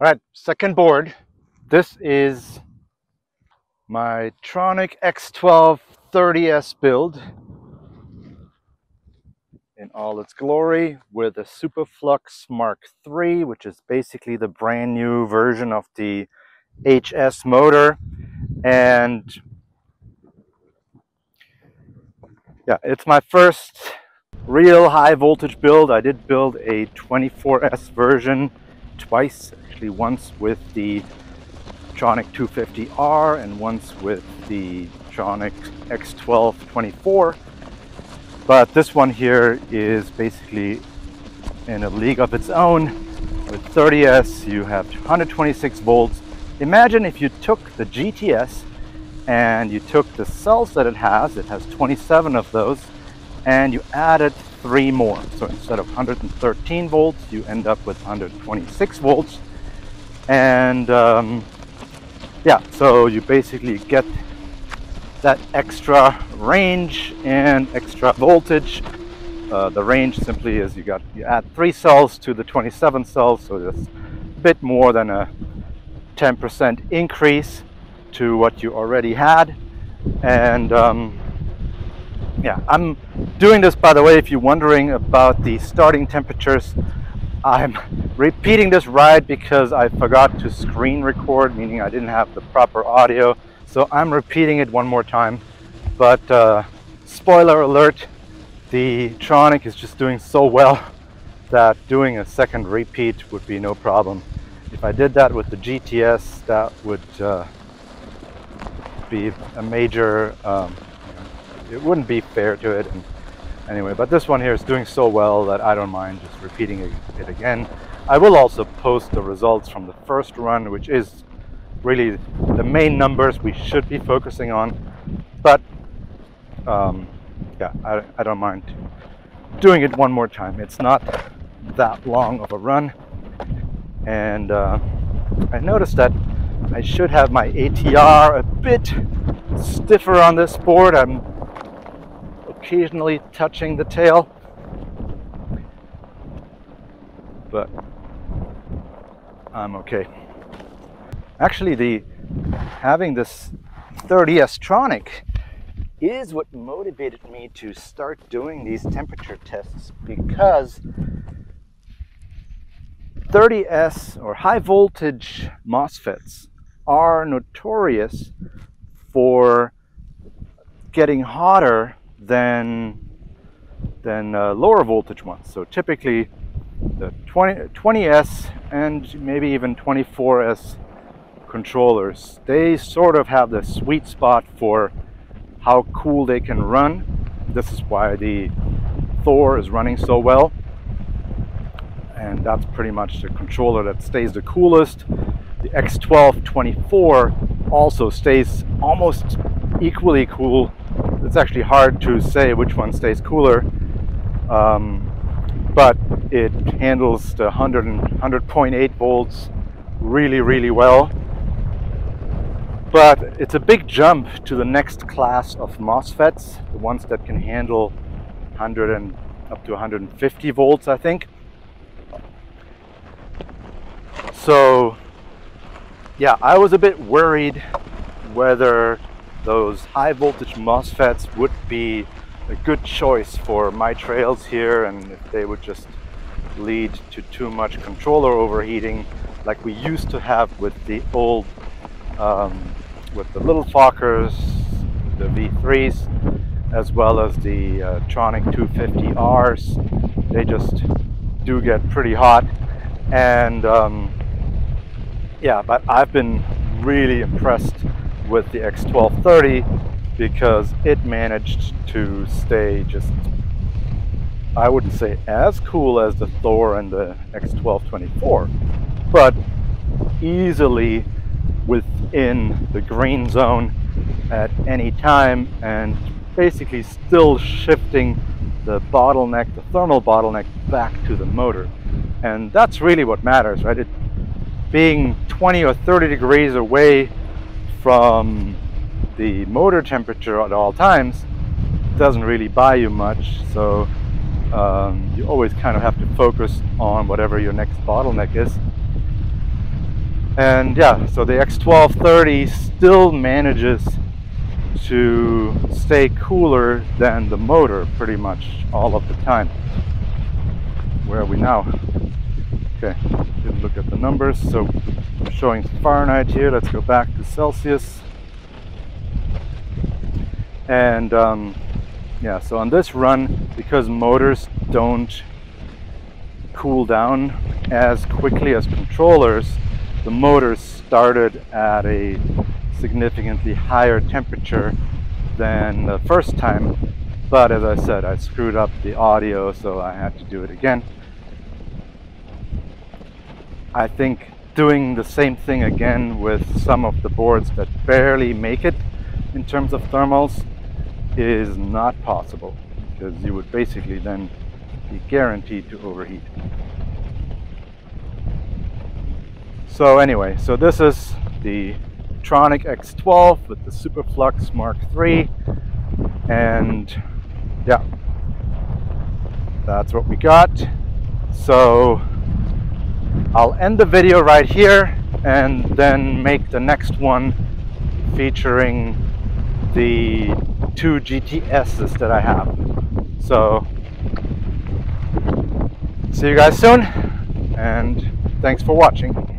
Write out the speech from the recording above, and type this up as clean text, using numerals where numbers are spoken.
Alright, second board. This is my Tronic X12-30S build in all its glory with a Superflux Mark III, which is basically the brand new version of the HS motor. And yeah, it's my first real high voltage build. I did build a 24S version twice, actually once with the Tronic 250R and once with the Tronic X12-24. But this one here is basically in a league of its own. With 30S, you have 126 volts. Imagine if you took the GTS and you took the cells that it has 27 of those, and you added 3 more. So instead of 113 volts, you end up with 126 volts. And yeah, so you basically get that extra range and extra voltage. The range simply is you add 3 cells to the 27 cells, so that's a bit more than a 10% increase to what you already had. And yeah, I'm doing this, by the way, if you're wondering about the starting temperatures, I'm repeating this ride because I forgot to screen record, meaning I didn't have the proper audio. So I'm repeating it one more time, but spoiler alert, the Tronic is just doing so well that doing a second repeat would be no problem. If I did that with the GTS, that would be a major it wouldn't be fair to it. And anyway, but this one here is doing so well that I don't mind just repeating it again. I will also post the results from the first run, which is really the main numbers we should be focusing on. But yeah, I don't mind doing it one more time. It's not that long of a run. And I noticed that I should have my ATR a bit stiffer on this board. I'm occasionally touching the tail, but I'm okay. Actually, having this 30S Tronic is what motivated me to start doing these temperature tests, because 30S or high voltage MOSFETs are notorious for getting hotter than lower voltage ones. So typically the 20S and maybe even 24S controllers, they sort of have the sweet spot for how cool they can run. This is why the Thor is running so well, and that's pretty much the controller that stays the coolest. The X12-24 also stays almost equally cool. It's actually hard to say which one stays cooler, but it handles the 100.8 volts really well. But it's a big jump to the next class of MOSFETs, the ones that can handle 100 and up to 150 volts, I think. So yeah, I was a bit worried whether those high voltage MOSFETs would be a good choice for my trails here, and if they would just lead to too much controller overheating like we used to have with the old with the little Fokkers, the V3s, as well as the Tronic 250Rs. They just do get pretty hot. And yeah, but I've been really impressed with the X12-30 because it managed to stay just, I wouldn't say as cool as the Thor and the X12-24, but easily within the green zone at any time, and basically still shifting the bottleneck, the thermal bottleneck, back to the motor. And that's really what matters, right? It being 20 or 30 degrees away from the motor temperature at all times doesn't really buy you much. So you always kind of have to focus on whatever your next bottleneck is. And yeah, so the X12-30 still manages to stay cooler than the motor pretty much all of the time. Where are we now? Okay, didn't look at the numbers, so I'm showing Fahrenheit here. Let's go back to Celsius. And yeah, so on this run, because motors don't cool down as quickly as controllers, the motors started at a significantly higher temperature than the first time. But as I said, I screwed up the audio, so I had to do it again. I think doing the same thing again with some of the boards that barely make it in terms of thermals is not possible, because you would basically then be guaranteed to overheat. So anyway, so this is the Tronic X12 with the Superflux Mark III, and yeah, that's what we got. So I'll end the video right here and then make the next one featuring the two GTSs that I have. So see you guys soon, and thanks for watching.